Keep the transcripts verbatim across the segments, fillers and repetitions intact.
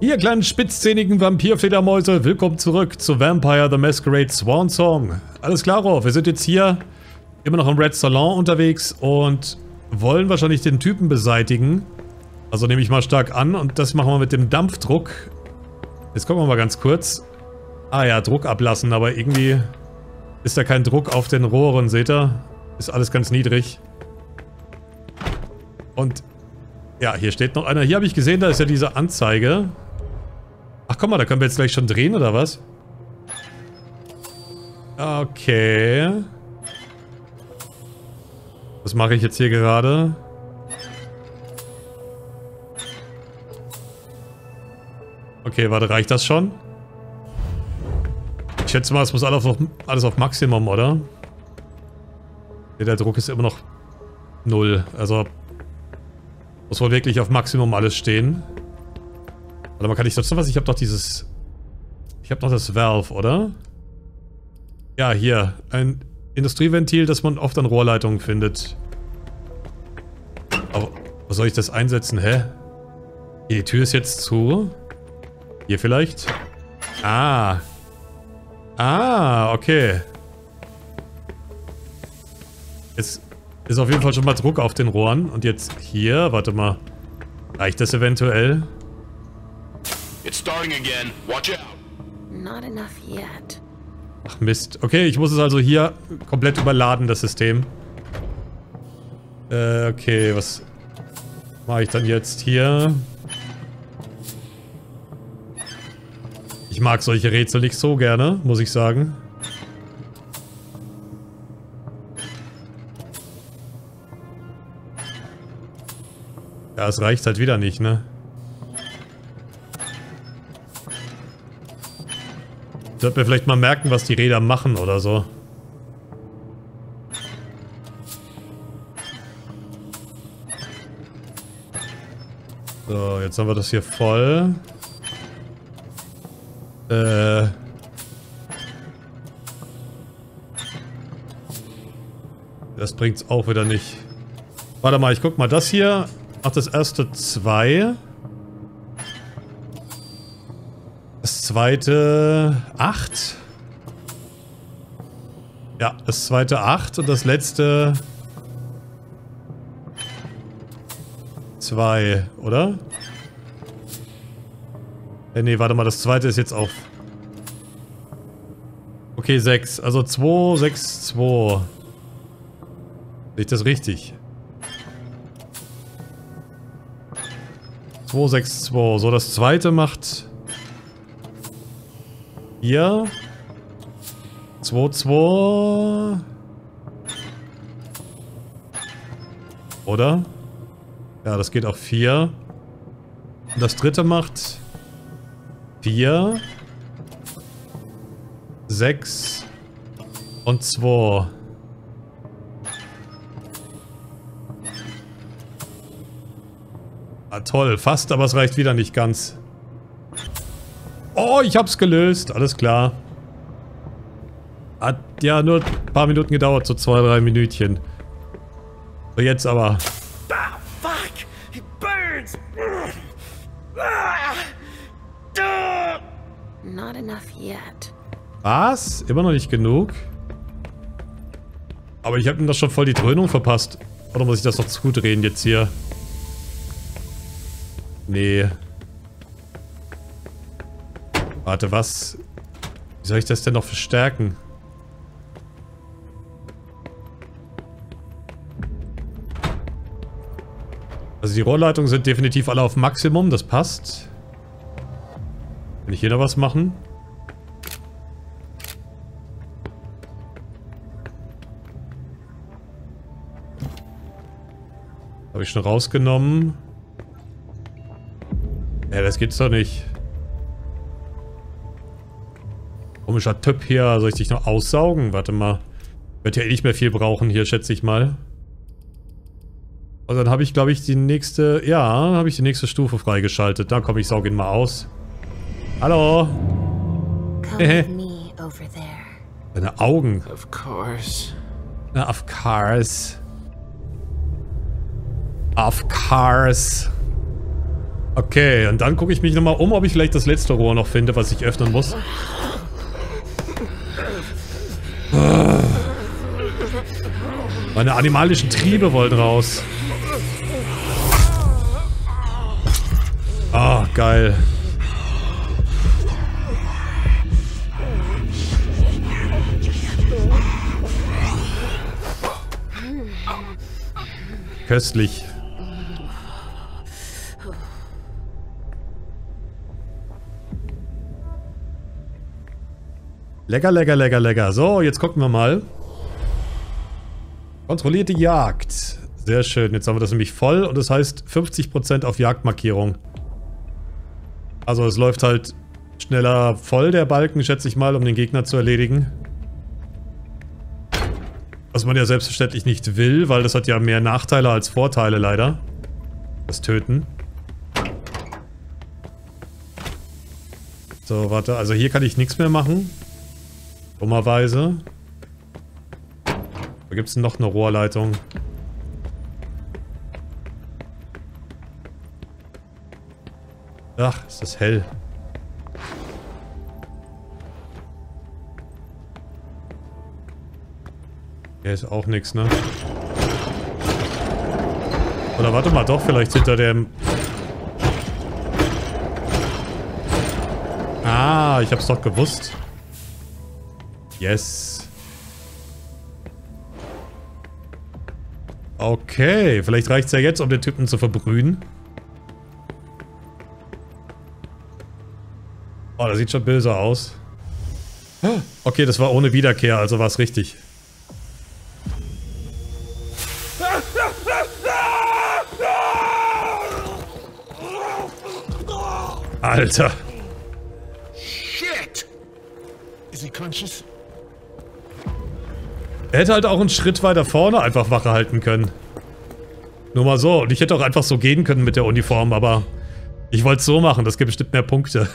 Ihr kleinen spitzzähnigen Vampir-Fledermäuse, willkommen zurück zu Vampire the Masquerade Swansong. Alles klar, Rolf, wir sind jetzt hier immer noch im Red Salon unterwegs und wollen wahrscheinlich den Typen beseitigen. Also nehme ich mal stark an und das machen wir mit dem Dampfdruck. Jetzt gucken wir mal ganz kurz. Ah ja, Druck ablassen, aber irgendwie ist da kein Druck auf den Rohren, seht ihr? Ist alles ganz niedrig. Und ja, hier steht noch einer. Hier habe ich gesehen, da ist ja diese Anzeige. Ach komm mal, da können wir jetzt gleich schon drehen, oder was? Okay. Was mache ich jetzt hier gerade? Okay, warte, reicht das schon? Ich schätze mal, es muss alles auf, alles auf Maximum, oder? Nee, der Druck ist immer noch null. Also muss wohl wirklich auf Maximum alles stehen. Warte mal, kann ich sonst noch was? Ich habe doch dieses... Ich habe noch das Valve, oder? Ja, hier. Ein Industrieventil, das man oft an Rohrleitungen findet. Aber was soll ich das einsetzen? Hä? Die Tür ist jetzt zu. Hier vielleicht? Ah. Ah, okay. Jetzt ist auf jeden Fall schon mal Druck auf den Rohren. Und jetzt hier, warte mal. Reicht das eventuell? It's starting again. Watch out. Not enough yet. Ach Mist. Okay, ich muss es also hier komplett überladen, das System. Äh, okay, was mache ich dann jetzt hier? Ich mag solche Rätsel nicht so gerne, muss ich sagen. Ja, es reicht halt wieder nicht, ne? Sollte mir vielleicht mal merken, was die Räder machen oder so. So, jetzt haben wir das hier voll. Äh. Das bringt's auch wieder nicht. Warte mal, ich guck mal das hier. Ach, das erste zwei. Das zweite acht. Ja, das zweite acht und das letzte zwei, oder? Äh, nee, warte mal, das zweite ist jetzt auf. Okay, sechs. Also zwei, sechs, zwei. Sehe ich das richtig? zwei, sechs, zwei. So, das zweite macht hier zwei, zwei. Oder? Ja, das geht auf vier. Und das dritte macht vier, sechs und zwei. Ah, toll, fast, aber es reicht wieder nicht ganz. Oh, ich hab's gelöst, alles klar. Hat ja nur ein paar Minuten gedauert, so zwei, drei Minütchen. So, jetzt aber. Ah, fuck! It burns! Ah, duh. Not enough yet. Was? Immer noch nicht genug? Aber ich hab ihm das schon voll die Dröhnung verpasst. Oder muss ich das noch zudrehen jetzt hier? Nee. Warte, was? Wie soll ich das denn noch verstärken? Also die Rohrleitungen sind definitiv alle auf Maximum, das passt. Kann ich hier noch was machen? Habe ich schon rausgenommen. Ja, das geht's doch nicht. Komischer Typ hier. Soll ich dich noch aussaugen? Warte mal. Wird ja eh nicht mehr viel brauchen hier, schätze ich mal. Und dann habe ich, glaube ich, die nächste... Ja, habe ich die nächste Stufe freigeschaltet. Da komm, ich sauge ihn mal aus. Hallo! Deine Augen. Of course. Na, of course. Of course. Okay, und dann gucke ich mich nochmal um, ob ich vielleicht das letzte Rohr noch finde, was ich öffnen muss. Meine animalischen Triebe wollen raus. Ah, geil. Köstlich. Lecker, lecker, lecker, lecker. So, jetzt gucken wir mal. Kontrollierte Jagd. Sehr schön. Jetzt haben wir das nämlich voll und das heißt fünfzig Prozent auf Jagdmarkierung. Also es läuft halt schneller voll, der Balken, schätze ich mal, um den Gegner zu erledigen. Was man ja selbstverständlich nicht will, weil das hat ja mehr Nachteile als Vorteile leider. Das Töten. So, warte. Also hier kann ich nichts mehr machen. Dummerweise. Da gibt es noch eine Rohrleitung. Ach, ist das hell. Hier ist auch nichts, ne? Oder warte mal, doch, vielleicht hinter dem... Ah, ich hab's doch gewusst. Yes. Okay, vielleicht reicht's ja jetzt, um den Typen zu verbrühen. Oh, das sieht schon böse aus. Okay, das war ohne Wiederkehr, also war's richtig. Alter. Shit. Is he conscious? Er hätte halt auch einen Schritt weiter vorne einfach Wache halten können. Nur mal so. Und ich hätte auch einfach so gehen können mit der Uniform, aber ich wollte es so machen. Das gibt bestimmt mehr Punkte.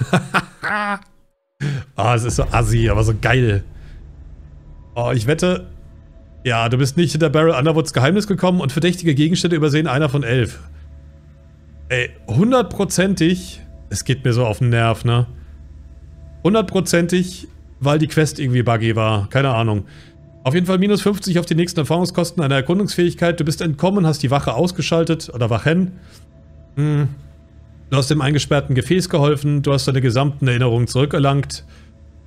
Ah, es ist so assi, aber so geil. Oh, ich wette... Ja, du bist nicht hinter Barrel Underwoods Geheimnis gekommen und verdächtige Gegenstände übersehen einer von elf. Ey, hundertprozentig... Es geht mir so auf den Nerv, ne? Hundertprozentig, weil die Quest irgendwie buggy war. Keine Ahnung. Auf jeden Fall minus fünfzig auf die nächsten Erfahrungskosten einer Erkundungsfähigkeit. Du bist entkommen, hast die Wache ausgeschaltet oder Wachen. Hm. Du hast dem eingesperrten Gefäß geholfen. Du hast deine gesamten Erinnerungen zurückerlangt.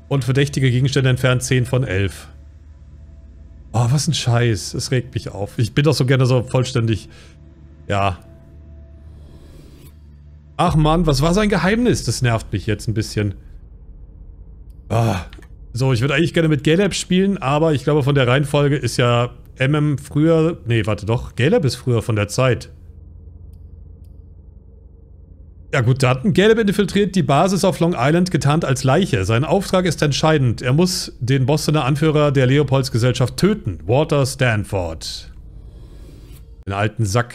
Und verdächtige Gegenstände entfernt zehn von elf. Oh, was ein Scheiß. Es regt mich auf. Ich bin doch so gerne so vollständig. Ja. Ach Mann, was war sein Geheimnis? Das nervt mich jetzt ein bisschen. Ah. So, ich würde eigentlich gerne mit Galeb spielen, aber ich glaube von der Reihenfolge ist ja M M früher... Nee, warte doch. Galeb ist früher von der Zeit. Ja gut, da hatten Galeb infiltriert die Basis auf Long Island, getarnt als Leiche. Sein Auftrag ist entscheidend. Er muss den Bostoner Anführer der Leopoldsgesellschaft töten. Walter Stanford. Den alten Sack.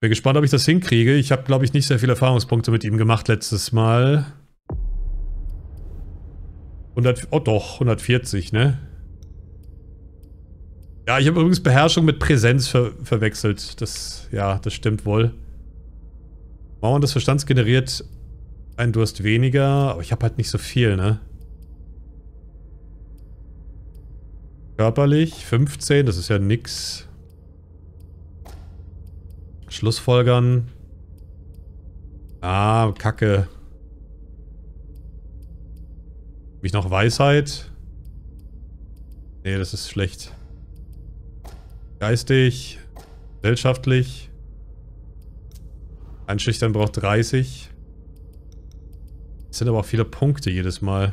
Bin gespannt, ob ich das hinkriege. Ich habe, glaube ich, nicht sehr viele Erfahrungspunkte mit ihm gemacht letztes Mal. hundert, oh doch, hundertvierzig, ne? Ja, ich habe übrigens Beherrschung mit Präsenz ver verwechselt. Das, ja, das stimmt wohl. Mauern des Verstands generiert einen Durst weniger, aber ich habe halt nicht so viel, ne? Körperlich, fünfzehn, das ist ja nix. Schlussfolgern. Ah, Kacke. Hab ich noch Weisheit? Nee, das ist schlecht. Geistig. Gesellschaftlich. Einschüchtern braucht dreißig. Das sind aber auch viele Punkte jedes Mal.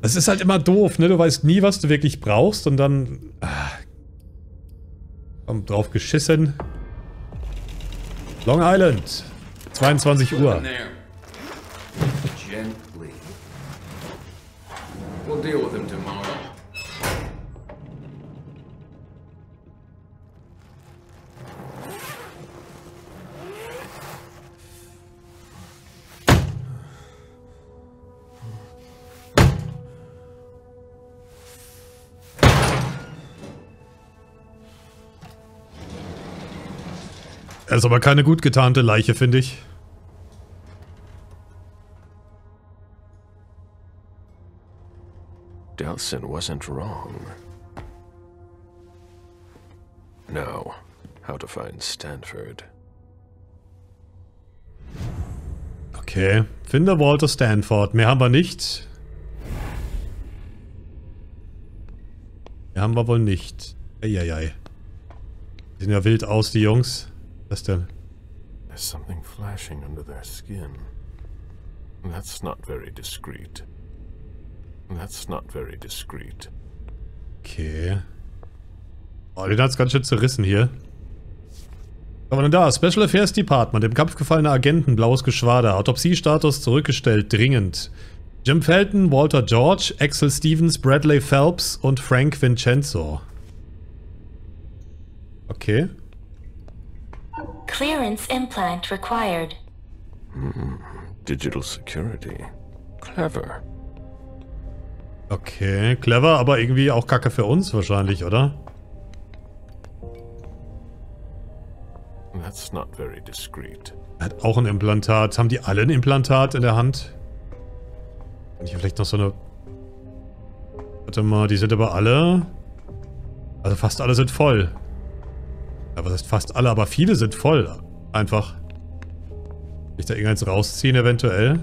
Das ist halt immer doof, ne? Du weißt nie, was du wirklich brauchst und dann... Ah. Komm, drauf geschissen. Long Island. zweiundzwanzig Uhr. Das ist aber keine gut getarnte Leiche, finde ich. Delson wasn't wrong. Now, how to find Stanford. Okay, finde Walter Stanford. Mehr haben wir nicht. Mehr haben wir wohl nicht. Eieiei. Sehen ja wild aus, die Jungs. Was denn? There's something flashing under their skin. That's not very discreet. That's not very discreet. Okay. Oh, den hat's ganz schön zerrissen hier. Was haben wir denn da? Special Affairs Department, im Kampf gefallene Agenten, blaues Geschwader, Autopsiestatus zurückgestellt, dringend. Jim Felton, Walter George, Axel Stevens, Bradley Phelps und Frank Vincenzo. Okay. Clearance implant required. Mm, digital security. Clever. Okay, clever, aber irgendwie auch Kacke für uns wahrscheinlich, oder? That's not very discreet. Er hat auch ein Implantat. Haben die alle ein Implantat in der Hand? Kann ich hier vielleicht noch so eine... Warte mal, die sind aber alle... Also fast alle sind voll. Ja, was heißt fast alle? Aber viele sind voll. Einfach. Kann ich da irgendeins rausziehen eventuell?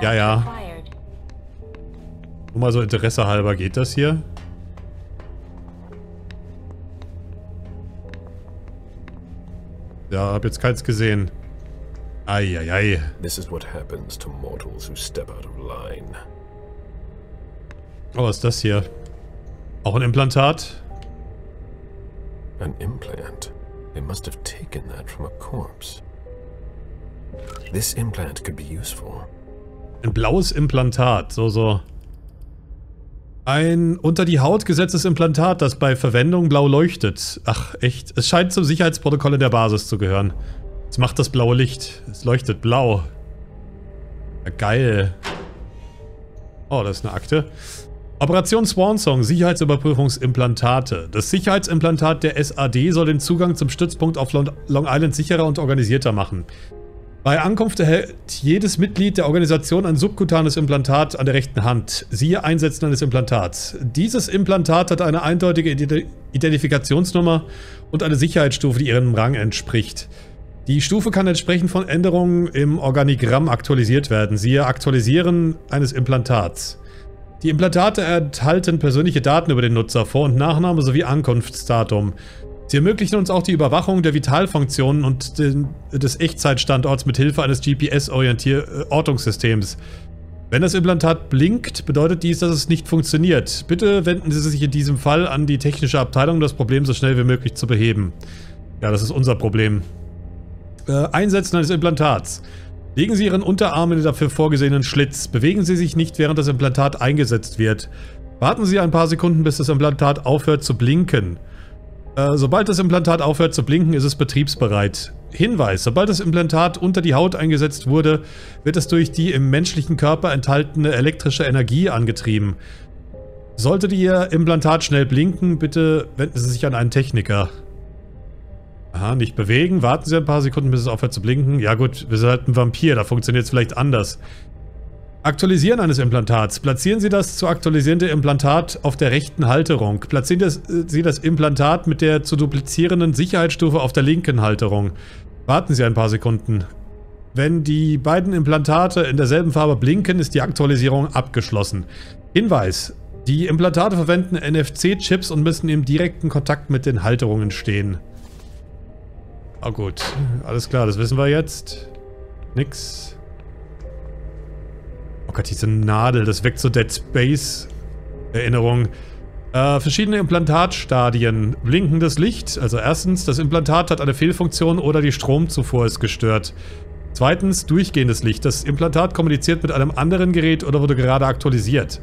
Ja, ja. Nur mal so Interesse halber, geht das hier? Ja, hab jetzt keins gesehen. Eieiei. This is what happens to mortals who step out of line. Oh, was ist das hier? Auch ein Implantat? An implant. They must have taken that from a corpse. This implant could be useful. Ein blaues Implantat, so so. Ein unter die Haut gesetztes Implantat, das bei Verwendung blau leuchtet. Ach, echt. Es scheint zum Sicherheitsprotokoll in der Basis zu gehören. Es macht das blaue Licht. Es leuchtet blau. Ja, geil. Oh, das ist eine Akte. Operation Swansong, Sicherheitsüberprüfungsimplantate. Das Sicherheitsimplantat der S A D soll den Zugang zum Stützpunkt auf Long Island sicherer und organisierter machen. Bei Ankunft erhält jedes Mitglied der Organisation ein subkutanes Implantat an der rechten Hand. Siehe Einsetzen eines Implantats. Dieses Implantat hat eine eindeutige Identifikationsnummer und eine Sicherheitsstufe, die ihrem Rang entspricht. Die Stufe kann entsprechend von Änderungen im Organigramm aktualisiert werden. Siehe Aktualisieren eines Implantats. Die Implantate enthalten persönliche Daten über den Nutzer, Vor- und Nachname sowie Ankunftsdatum. Sie ermöglichen uns auch die Überwachung der Vitalfunktionen und den, des Echtzeitstandorts mit Hilfe eines G P S-Ortungssystems. Wenn das Implantat blinkt, bedeutet dies, dass es nicht funktioniert. Bitte wenden Sie sich in diesem Fall an die technische Abteilung, um das Problem so schnell wie möglich zu beheben. Ja, das ist unser Problem. Äh, Einsetzen eines Implantats. Legen Sie Ihren Unterarm in den dafür vorgesehenen Schlitz. Bewegen Sie sich nicht, während das Implantat eingesetzt wird. Warten Sie ein paar Sekunden, bis das Implantat aufhört zu blinken. Äh, sobald das Implantat aufhört zu blinken, ist es betriebsbereit. Hinweis: Sobald das Implantat unter die Haut eingesetzt wurde, wird es durch die im menschlichen Körper enthaltene elektrische Energie angetrieben. Sollte Ihr Implantat schnell blinken, bitte wenden Sie sich an einen Techniker. Aha, nicht bewegen. Warten Sie ein paar Sekunden, bis es aufhört zu blinken. Ja gut, wir sind halt ein Vampir, da funktioniert es vielleicht anders. Aktualisieren eines Implantats. Platzieren Sie das zu aktualisierende Implantat auf der rechten Halterung. Platzieren das, äh, Sie das Implantat mit der zu duplizierenden Sicherheitsstufe auf der linken Halterung. Warten Sie ein paar Sekunden. Wenn die beiden Implantate in derselben Farbe blinken, ist die Aktualisierung abgeschlossen. Hinweis: Die Implantate verwenden N F C-Chips und müssen im direkten Kontakt mit den Halterungen stehen. Oh gut, alles klar, das wissen wir jetzt. Nix. Oh Gott, diese Nadel, das weckt so Dead Space Erinnerung. Äh, verschiedene Implantatstadien. Blinkendes Licht, also erstens, das Implantat hat eine Fehlfunktion oder die Stromzufuhr ist gestört. Zweitens, durchgehendes Licht, das Implantat kommuniziert mit einem anderen Gerät oder wurde gerade aktualisiert.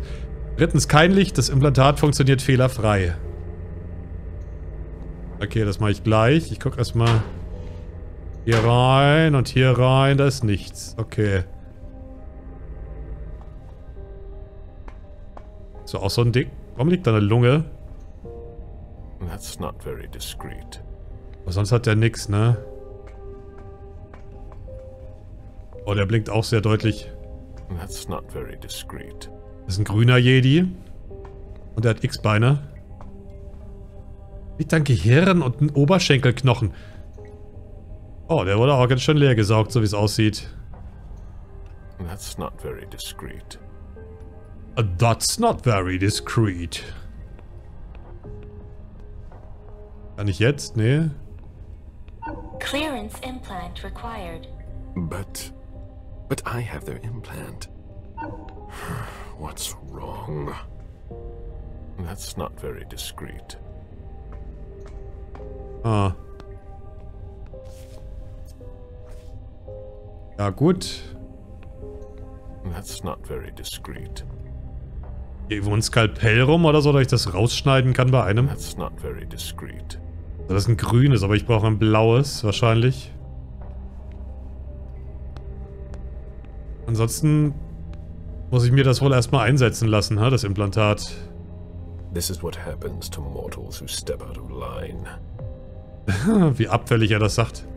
Drittens, kein Licht, das Implantat funktioniert fehlerfrei. Okay, das mache ich gleich. Ich gucke erstmal hier rein und hier rein, da ist nichts. Okay. So, auch so ein Ding. Warum liegt da eine Lunge? That's not very discreet. Aber sonst hat der nix, ne? Oh, der blinkt auch sehr deutlich. That's not very discreet. Das ist ein grüner Jedi. Und er hat X-Beine. Mit einem Gehirn und einem Oberschenkelknochen. Oh, der wurde auch ganz schön leer gesaugt, so wie es aussieht. That's not very discreet. That's not very discreet. Kann ich jetzt? Nee. Clearance implant required. But but I have their implant. What's wrong? That's not very discreet. Ah. Ja, gut. That's not very discreet. Irgendwo ein Skalpell rum oder so, dass ich das rausschneiden kann bei einem. That's not very discreet. Das ist ein grünes, aber ich brauche ein blaues wahrscheinlich. Ansonsten muss ich mir das wohl erstmal einsetzen lassen, das Implantat. This is what happens to mortals who step out of line. Wie abfällig er das sagt.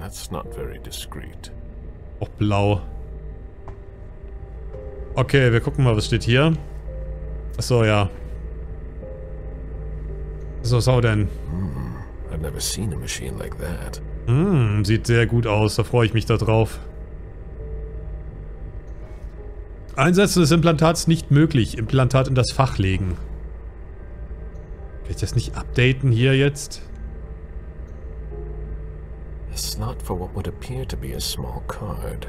That's not very discreet. Auch blau. Okay, wir gucken mal, was steht hier. Achso, ja. So, was auch denn? Mm, I've never seen a machine like that. Mm, sieht sehr gut aus, da freue ich mich da drauf. Einsetzen des Implantats nicht möglich. Implantat in das Fach legen. Kann ich das nicht updaten hier jetzt? A slot for what would appear to be a small card.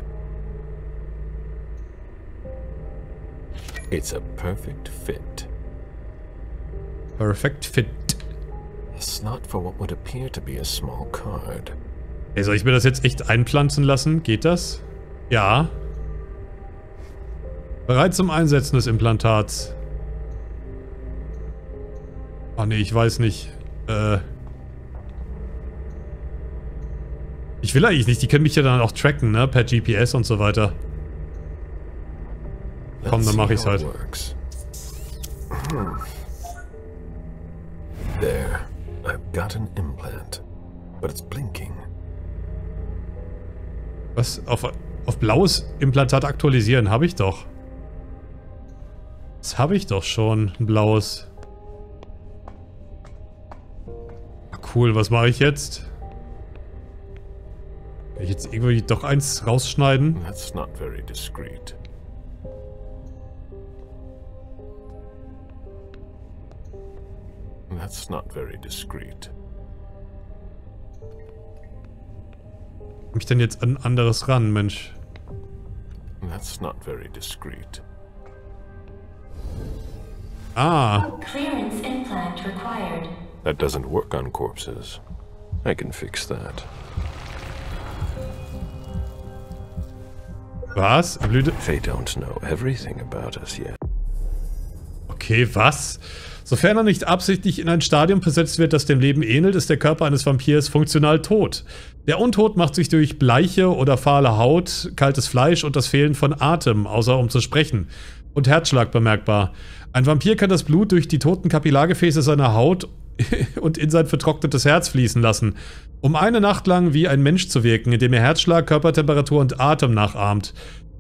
It's a perfect fit. Perfect fit. A slot for what would appear to be a small card. Hey, soll ich mir das jetzt echt einpflanzen lassen? Geht das? Ja. Bereit zum Einsetzen des Implantats. Ach nee, ich weiß nicht. Äh... Ich will eigentlich nicht, die können mich ja dann auch tracken, ne? Per G P S und so weiter. Komm, dann mach ich's halt. There, I've got an implant, but it's blinking. Was? Auf, auf blaues Implantat aktualisieren, habe ich doch. Das habe ich doch schon, ein blaues. Cool, was mache ich jetzt? Kann ich jetzt irgendwie doch eins rausschneiden? That's not very discreet. That's not very discreet. Mich denn jetzt an anderes ran, Mensch? That's not very discreet. Ah. Clearance implant required. That doesn't work on corpses. I can fix that. Was? Blüte? They don't know everything about us yet. Okay, was? Sofern er nicht absichtlich in ein Stadium versetzt wird, das dem Leben ähnelt, ist der Körper eines Vampirs funktional tot. Der Untot macht sich durch bleiche oder fahle Haut, kaltes Fleisch und das Fehlen von Atem, außer um zu sprechen, und Herzschlag bemerkbar. Ein Vampir kann das Blut durch die toten Kapillargefäße seiner Haut und in sein vertrocknetes Herz fließen lassen, um eine Nacht lang wie ein Mensch zu wirken, indem er Herzschlag, Körpertemperatur und Atem nachahmt.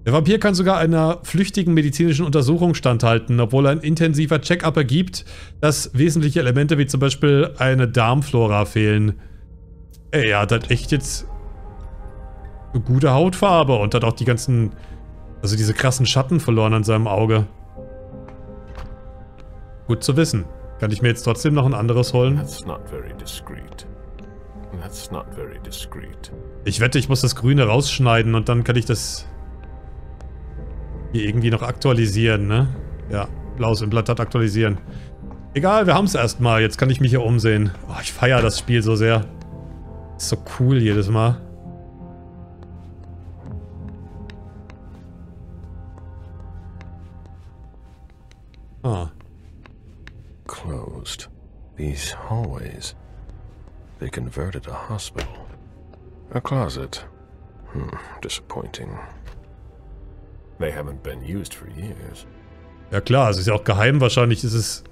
Der Vampir kann sogar einer flüchtigen medizinischen Untersuchung standhalten, obwohl ein intensiver Check-up ergibt, dass wesentliche Elemente wie zum Beispiel eine Darmflora fehlen. Ey, er hat halt echt jetzt eine gute Hautfarbe und hat auch die ganzen, also diese krassen Schatten verloren an seinem Auge. Gut zu wissen. Kann ich mir jetzt trotzdem noch ein anderes holen? That's not very discreet. That's not very discreet. Ich wette, ich muss das Grüne rausschneiden und dann kann ich das hier irgendwie noch aktualisieren, ne? Ja, blaues Implantat aktualisieren. Egal, wir haben es erstmal. Jetzt kann ich mich hier umsehen. Oh, ich feiere das Spiel so sehr. Ist so cool jedes Mal. Ah. Closed. These hallways. They converted a hospital. A closet. Hmm, disappointing. They haven't been used for years. Ja klar, also ist ja auch geheim wahrscheinlich, ist es...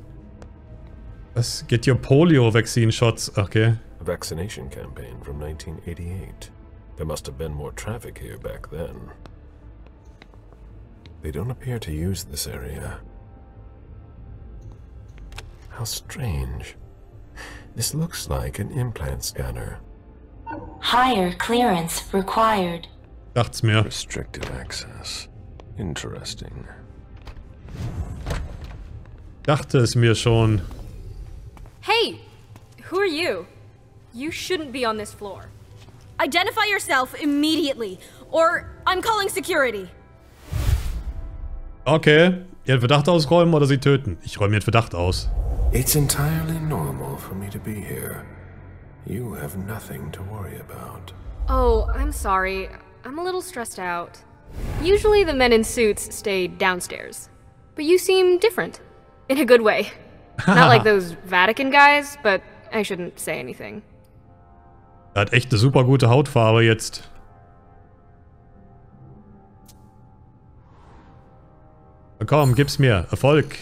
Was? Get your polio vaccine shots. Okay. Vaccination campaign from nineteen eighty-eight. There must have been more traffic here back then. They don't appear to use this area. How strange. This looks like an implant scanner. Higher clearance required. Dacht's mir. Restricted access. Interesting. Dachte es mir schon. Hey, who are you? You shouldn't be on this floor. Identify yourself immediately, or I'm calling security. Okay, ihren Verdacht ausräumen oder sie töten. Ich räume ihren Verdacht aus. It's entirely normal for me to be here. You have nothing to worry about. Oh, I'm sorry. I'm a little stressed out. Usually the men in suits stay downstairs, but you seem different. In a good way. Not like those Vatican guys, but I shouldn't say anything. Er hat echt eine super gute Hautfarbe jetzt. Komm, gib's mir. Erfolg.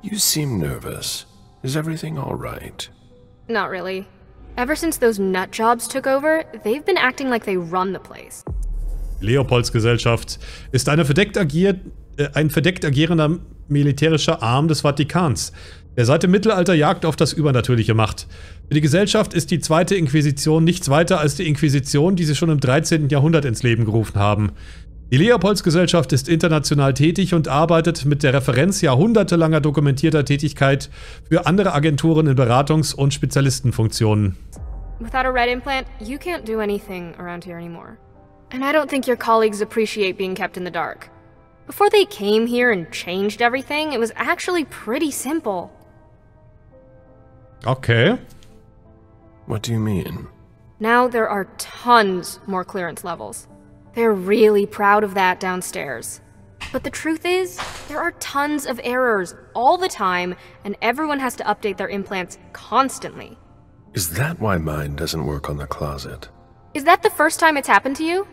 You seem nervous. Is everything all right? Not really. Ever since those nut jobs took over, they've been acting like they run the place. Leopoldsgesellschaft ist eine verdeckt agiert, äh, ein verdeckt agierender militärischer Arm des Vatikans, der seit dem Mittelalter Jagd auf das Übernatürliche macht. Für die Gesellschaft ist die zweite Inquisition nichts weiter als die Inquisition, die sie schon im dreizehnten Jahrhundert ins Leben gerufen haben. Die Leopoldsgesellschaft ist international tätig und arbeitet mit der Referenz jahrhundertelanger dokumentierter Tätigkeit für andere Agenturen in Beratungs- und Spezialistenfunktionen. Without a red implant, you can't do anything around here anymore. And I don't think your colleagues appreciate being kept in the dark. Before they came here and changed everything, it was actually pretty simple. Okay. What do you mean? Now there are tons more clearance levels. They're really proud of that downstairs. But the truth is, there are tons of errors all the time, and everyone has to update their implants constantly. Is that why mine doesn't work on the closet? Is that the first time it's happened to you?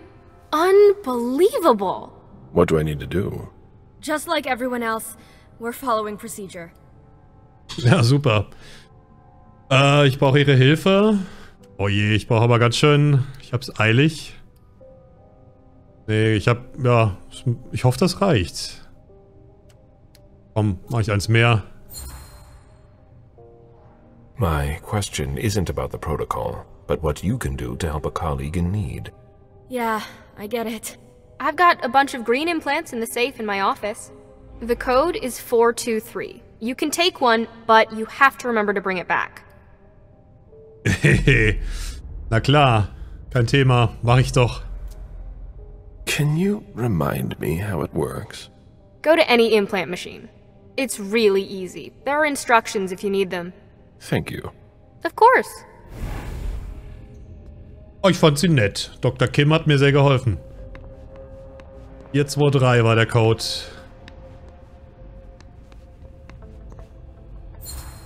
Unbelievable! What do I need to do? Just like everyone else, we're following procedure. Ja, super. Äh, ich brauche ihre Hilfe. Oh je, ich brauche aber ganz schön... Ich hab's eilig. Nee, ich hab, ja, ich hoffe, das reicht. Komm, mach ich eins mehr. My question isn't about the protocol, but what you can do to help a colleague in need. Yeah, I get it. I've got a bunch of green implants in the safe in my office. The code is four two three. You can take one, but you have to remember to bring it back. Hehe, na klar, kein Thema, mach ich doch. Can you remind me how it works? Go to any implant machine. It's really easy. There are instructions if you need them. Thank you. Of course. Oh, ich fand sie nett. Doktor Kim hat mir sehr geholfen. vier zwei drei war der Code.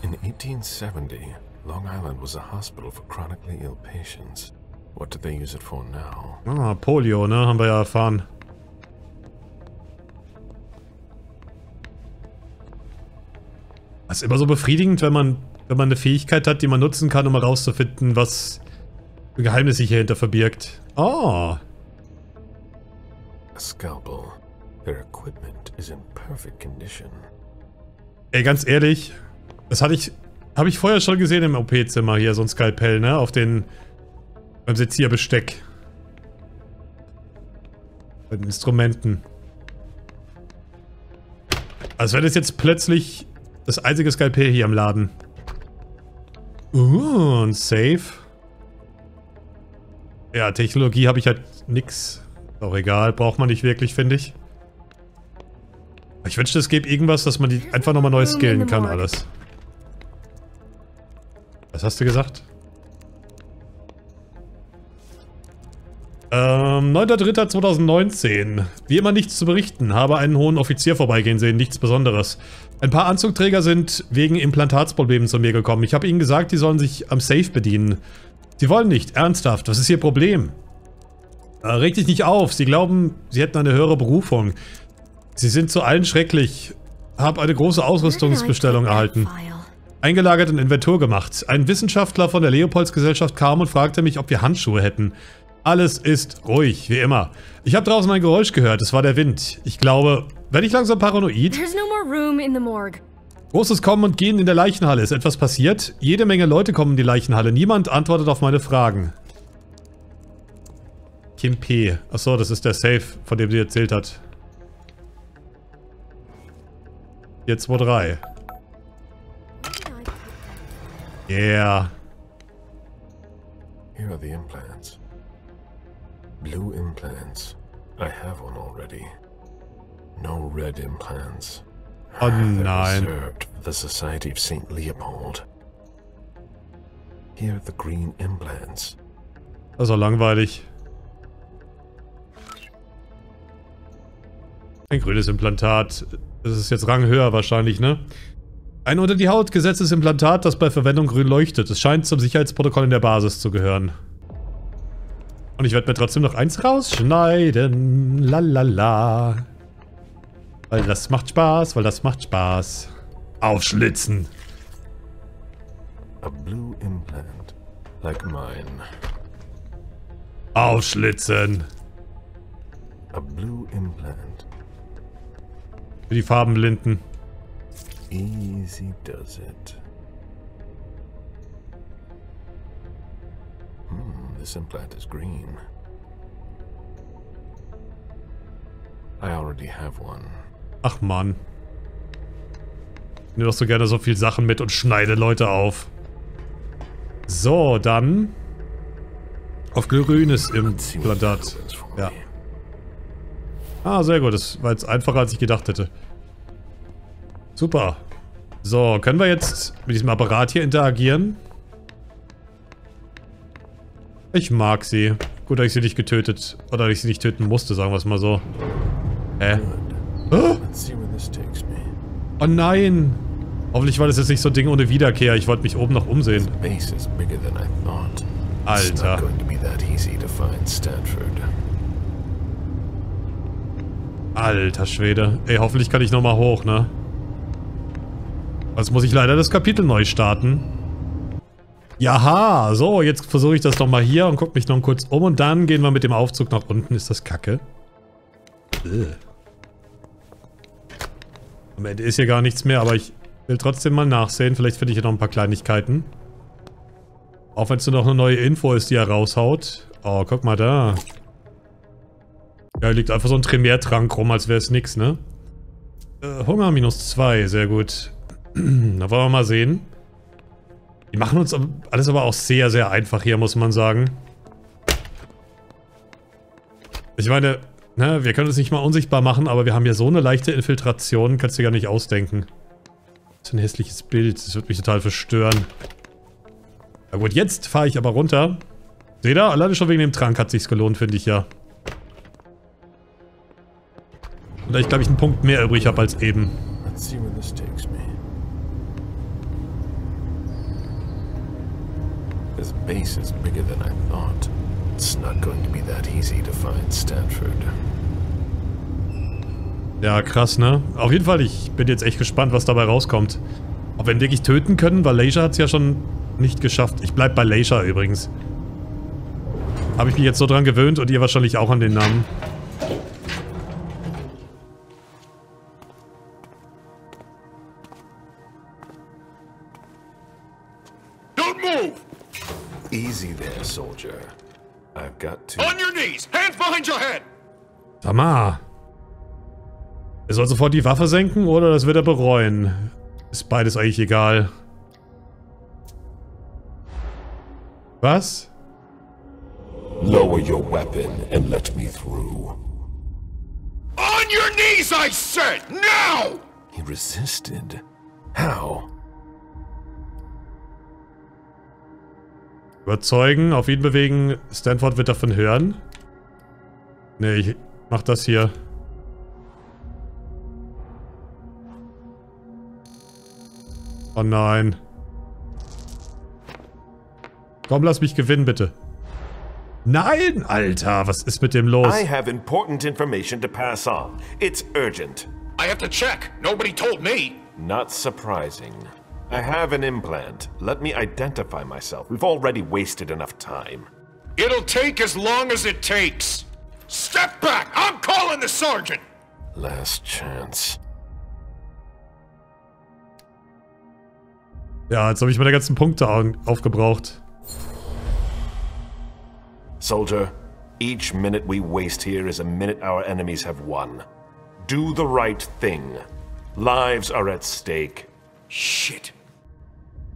In eighteen seventy, Long Island was a hospital for chronically ill patients. What do they use it for now? Ah, Polio, ne? Haben wir ja erfahren. Das ist immer so befriedigend, wenn man, wenn man eine Fähigkeit hat, die man nutzen kann, um herauszufinden, was für Geheimnisse sich hier hinter verbirgt. Oh! A scalpel. Their equipment is in perfect condition. Ey, ganz ehrlich, das hatte ich, habe ich vorher schon gesehen im O P-Zimmer hier, so ein Skalpell, ne? Auf den... Beim Sezierbesteck. Bei den Instrumenten. Als wäre das jetzt plötzlich das einzige Skalpell hier im Laden. Uh, ein Safe. Ja, Technologie habe ich halt nix. Ist auch egal, braucht man nicht wirklich, finde ich. Ich wünschte, es gäbe irgendwas, dass man die einfach nochmal neu skillen kann, alles. Was hast du gesagt? Ähm, neunter dritter zweitausendneunzehn. Wie immer nichts zu berichten, habe einen hohen Offizier vorbeigehen sehen, nichts Besonderes. Ein paar Anzugträger sind wegen Implantatsproblemen zu mir gekommen. Ich habe ihnen gesagt, die sollen sich am Safe bedienen. Sie wollen nicht, ernsthaft, was ist ihr Problem? Äh, reg dich nicht auf, sie glauben, sie hätten eine höhere Berufung. Sie sind zu allen schrecklich. Hab eine große Ausrüstungsbestellung erhalten. Eingelagert und Inventur gemacht. Ein Wissenschaftler von der Leopoldsgesellschaft kam und fragte mich, ob wir Handschuhe hätten. Alles ist ruhig, wie immer. Ich habe draußen ein Geräusch gehört, es war der Wind. Ich glaube, werde ich langsam paranoid? Großes Kommen und Gehen in der Leichenhalle. Ist etwas passiert? Jede Menge Leute kommen in die Leichenhalle. Niemand antwortet auf meine Fragen. Kim P. Achso, das ist der Safe, von dem sie erzählt hat. vier zwei drei. Yeah. Here are the implants. Blue implants. I have one already. No red implants. Oh nein. Reserved for the Society of Saint Leopold. Here are the green implants. Das war langweilig. Ein grünes Implantat. Das ist jetzt Rang höher wahrscheinlich, ne? Ein unter die Haut gesetztes Implantat, das bei Verwendung grün leuchtet. Es scheint zum Sicherheitsprotokoll in der Basis zu gehören. Und ich werde mir trotzdem noch eins rausschneiden. Lalala. Weil das macht Spaß, weil das macht Spaß. Aufschlitzen. A blue implant, like mine. Aufschlitzen. A blue implant. Für die Farbenblinden. Easy does it. Hmm, this implant is green. I already have one. Ach man. Ich nehme doch so gerne so viel Sachen mit und schneide Leute auf. So, dann. Auf grünes Implantat. Ja. Ah, sehr gut. Das war jetzt einfacher, als ich gedacht hätte. Super. So, können wir jetzt mit diesem Apparat hier interagieren? Ich mag sie. Gut, dass ich sie nicht getötet. Oder dass ich sie nicht töten musste, sagen wir es mal so. Hä? Oh, oh nein! Hoffentlich war das jetzt nicht so ein Ding ohne Wiederkehr. Ich wollte mich oben noch umsehen. Alter. Alter Schwede. Ey, hoffentlich kann ich nochmal hoch, ne? Jetzt muss ich leider das Kapitel neu starten. Jaha, so, jetzt versuche ich das nochmal hier und gucke mich noch kurz um und dann gehen wir mit dem Aufzug nach unten. Ist das kacke? Ugh. Am Ende ist hier gar nichts mehr, aber ich will trotzdem mal nachsehen. Vielleicht finde ich hier noch ein paar Kleinigkeiten. Auch wenn es nur noch eine neue Info ist, die er raushaut. Oh, guck mal da. Ja, hier liegt einfach so ein Tremärtrank rum, als wäre es nix, ne? Äh, Hunger minus zwei, sehr gut. Da wollen wir mal sehen. Die machen uns alles aber auch sehr, sehr einfach hier, muss man sagen. Ich meine, ne, wir können uns nicht mal unsichtbar machen, aber wir haben ja so eine leichte Infiltration, kannst du dir gar nicht ausdenken. Das ist ein hässliches Bild, das wird mich total verstören. Na gut, jetzt fahre ich aber runter. Seht ihr, alleine schon wegen dem Trank hat sich's gelohnt, finde ich ja. Und da ich, glaube ich, einen Punkt mehr übrig habe als eben. Let's see where this takes me. This base is bigger than I thought. It's not going to be that easy to find Stanford. Ja, krass, ne? Auf jeden Fall, ich bin jetzt echt gespannt, was dabei rauskommt. Ob wir ihn wirklich töten können, weil Leisha hat es ja schon nicht geschafft. Ich bleib bei Leisha übrigens. Habe ich mich jetzt so dran gewöhnt und ihr wahrscheinlich auch an den Namen. Easy there, soldier. I've got to. On your knees, hands behind your head. Tama. Er soll sofort die Waffe senken oder das wird er bereuen. Ist beides eigentlich egal. Was? Lower your weapon and let me through. On your knees, I said. Now. He resisted. How? Überzeugen, auf ihn bewegen. Stanford wird davon hören. Nee, ich mach das hier. Oh nein. Komm, lass mich gewinnen, bitte. Nein, Alter, was ist mit dem los? I have important information to pass on. It's urgent. I have to check. Nobody told me. Not surprising. I have an implant. Let me identify myself. We've already wasted enough time. It'll take as long as it takes. Step back! I'm calling the sergeant! Last chance. Ja, jetzt habe ich meine ganzen Punkte aufgebraucht. Soldier, each minute we waste here is a minute our enemies have won. Do the right thing. Lives are at stake. Shit.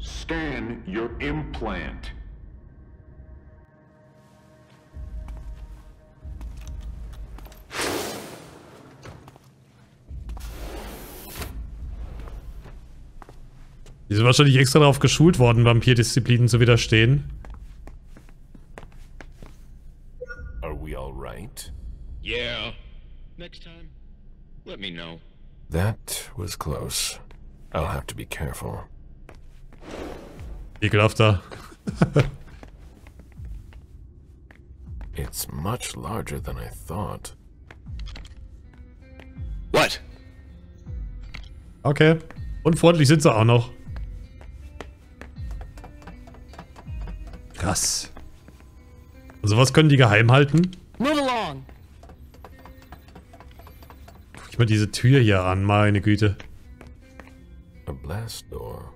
Scan your implant. Die sind wahrscheinlich extra darauf geschult worden, Vampirdisziplinen zu widerstehen. Are we all right? Yeah. Next time, let me know. That was close. I'll have to be careful. Ekelhafter. It's much larger than I thought. What? Okay. Und freundlich sind sie auch noch. Krass. Also was können die geheim halten? Guck ich mal diese Tür hier an, meine Güte. A blast door.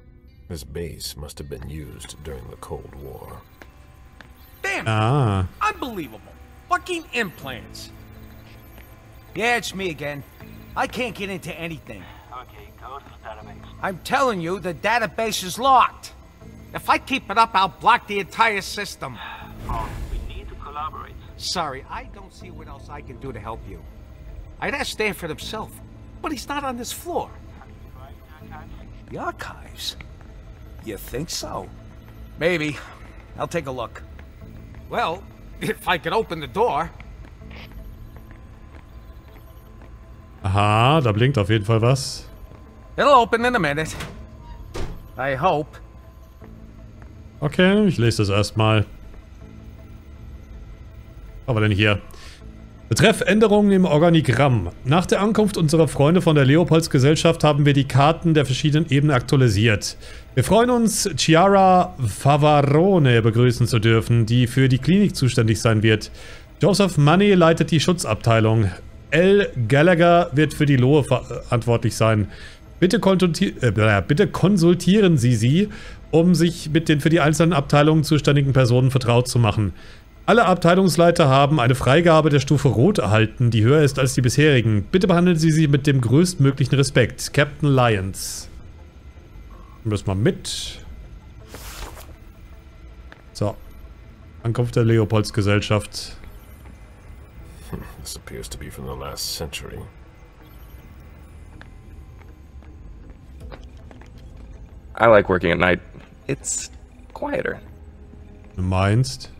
This base must have been used during the Cold War. Damn. Ah. Unbelievable. Fucking implants. Yeah, it's me again. I can't get into anything. Okay, go to the database. I'm telling you, the database is locked. If I keep it up, I'll block the entire system. Oh, we need to collaborate. Sorry, I don't see what else I can do to help you. I'd ask Stanford himself, but he's not on this floor. The archives? You think so? Maybe. I'll take a look. Well, if I could open the door. Aha, da blinkt auf jeden Fall was. It'll open in a minute. I hope. Okay, ich lese das erstmal. Aber denn hier. Betreff Änderungen im Organigramm. Nach der Ankunft unserer Freunde von der Leopoldsgesellschaft haben wir die Karten der verschiedenen Ebenen aktualisiert. Wir freuen uns, Chiara Favarone begrüßen zu dürfen, die für die Klinik zuständig sein wird. Joseph Money leitet die Schutzabteilung. L. Gallagher wird für die Lohe verantwortlich sein. Bitte, äh, bitte konsultieren Sie sie, um sich mit den für die einzelnen Abteilungen zuständigen Personen vertraut zu machen. Alle Abteilungsleiter haben eine Freigabe der Stufe Rot erhalten, die höher ist als die bisherigen. Bitte behandeln Sie sie mit dem größtmöglichen Respekt. Captain Lyons. Nehmen wir das mal mit. So. Ankunft der Leopoldsgesellschaft. Das appears to be from the last century. I like working at night. It's quieter. Du meinst?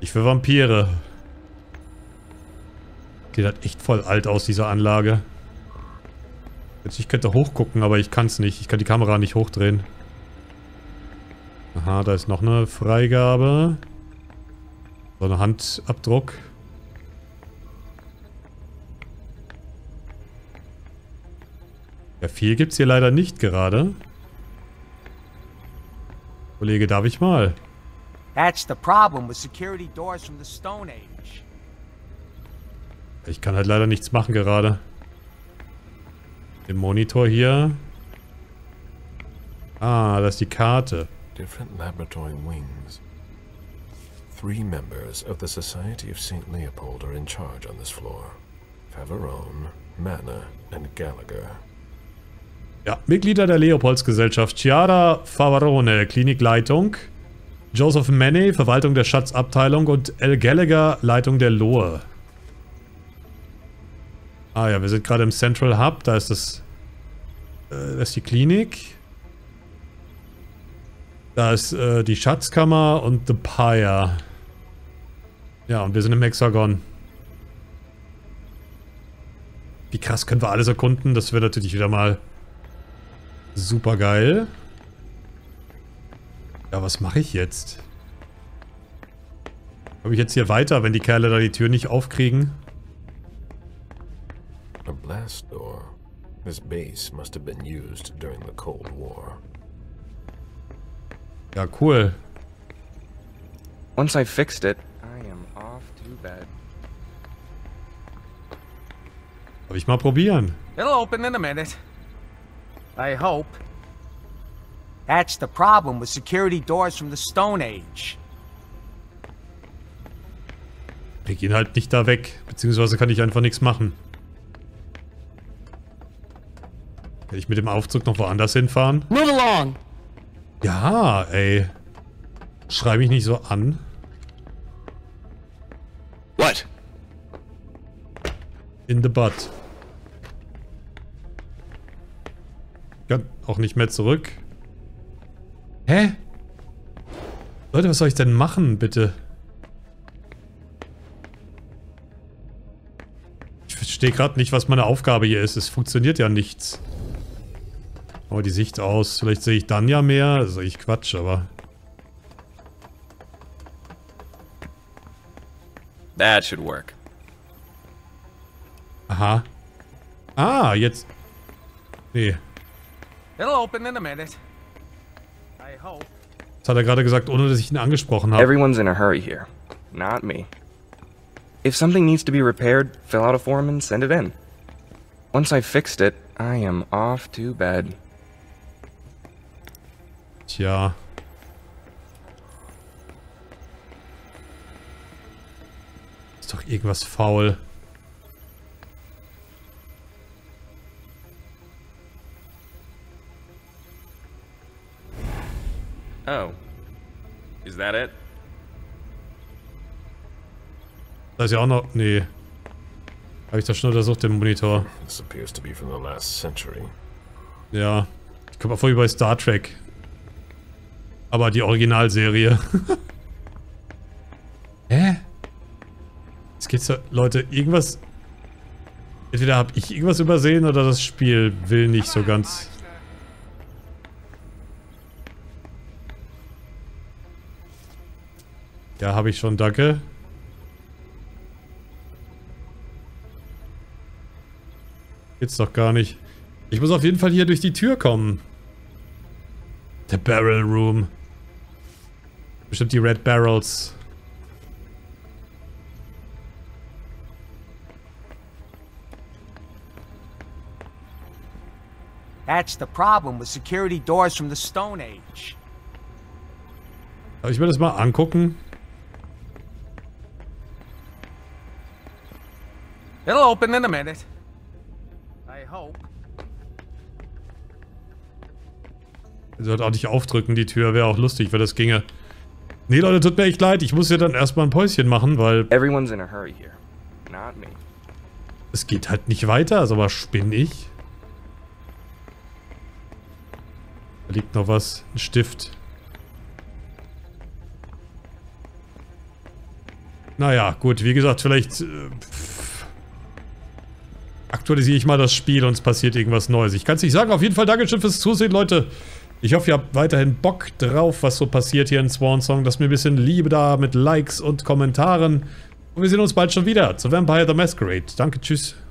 Ich will Vampire. Geht halt echt voll alt aus, diese Anlage. Jetzt, ich könnte hochgucken, aber ich kann es nicht. Ich kann die Kamera nicht hochdrehen. Aha, da ist noch eine Freigabe. So eine Handabdruck. Ja, viel gibt's hier leider nicht gerade. Kollege, darf ich mal? That's the problem with security doors from the Stone Age. Ich kann halt leider nichts machen gerade. Den Monitor hier. Ah, das ist die Karte. Different laboratory wings. Three members of the Society of Saint Leopold are in charge on this floor. Favarone, Manor and Gallagher. Ja, Mitglieder der Leopoldsgesellschaft. Chiara Favarone, Klinikleitung. Joseph Manny, Verwaltung der Schatzabteilung und L. Gallagher, Leitung der Lohe. Ah ja, wir sind gerade im Central Hub, da ist das, äh, das ist die Klinik. Da ist äh, die Schatzkammer und The Pyre. Ja, und wir sind im Hexagon. Wie krass können wir alles erkunden, das wäre natürlich wieder mal super geil. Ja, was mache ich jetzt? Komme ich jetzt hier weiter, wenn die Kerle da die Tür nicht aufkriegen? A blast door. This base must have been used during the Cold War. Ja, cool. Once I fixed it, I am off to bed. Soll ich mal probieren? It'll open in a minute. I hope. That's the problem with security doors from the Stone Age. Wir gehen halt nicht da weg, beziehungsweise kann ich einfach nichts machen. Kann ich mit dem Aufzug noch woanders hinfahren? Move along. Ja, ey. Schreibe mich nicht so an. What? In the butt. Ich kann auch nicht mehr zurück. Hä? Leute, was soll ich denn machen, bitte? Ich verstehe gerade nicht, was meine Aufgabe hier ist. Es funktioniert ja nichts. Oh, die Sicht aus. Vielleicht sehe ich dann ja mehr. Also ich Quatsch, aber... That should work. Aha. Ah, jetzt... Nee. It'll open in a minute. I hope. Das hat er gerade gesagt, ohne dass ich ihn angesprochen habe. Everyone's in a hurry here. Not me. If something needs to be repaired, fill out a form and send it in. Once I fixed it, I am off to bed. Tja. Ist doch irgendwas faul. Oh. Is that it? Da ist ja auch noch... Nee. Habe ich das schon untersucht, den Monitor? This appears to be from the last century. Ja. Ich komme mal vor wie bei Star Trek. Aber die Originalserie. Hä? Jetzt geht's da... Leute, irgendwas... Entweder habe ich irgendwas übersehen oder das Spiel will nicht so ganz... Ja, habe ich schon, danke. Geht's doch gar nicht. Ich muss auf jeden Fall hier durch die Tür kommen. Der Barrel Room. Bestimmt die Red Barrels. That's the problem with security doors from the Stone Age. Darf ich mir das mal angucken? It'll open in a minute. I hope. Ich sollte auch nicht aufdrücken, die Tür. Wäre auch lustig, wenn das ginge. Nee, Leute, tut mir echt leid. Ich muss hier dann erstmal ein Päuschen machen, weil... Everyone's in a hurry here. Not me. Es geht halt nicht weiter, also was spinne ich? Da liegt noch was. Ein Stift. Naja, gut. Wie gesagt, vielleicht... Äh, aktualisiere ich mal das Spiel und es passiert irgendwas Neues. Ich kann es nicht sagen. Auf jeden Fall Dankeschön fürs Zusehen, Leute. Ich hoffe, ihr habt weiterhin Bock drauf, was so passiert hier in Swansong. Lasst mir ein bisschen Liebe da mit Likes und Kommentaren. Und wir sehen uns bald schon wieder zu Vampire the Masquerade. Danke, tschüss.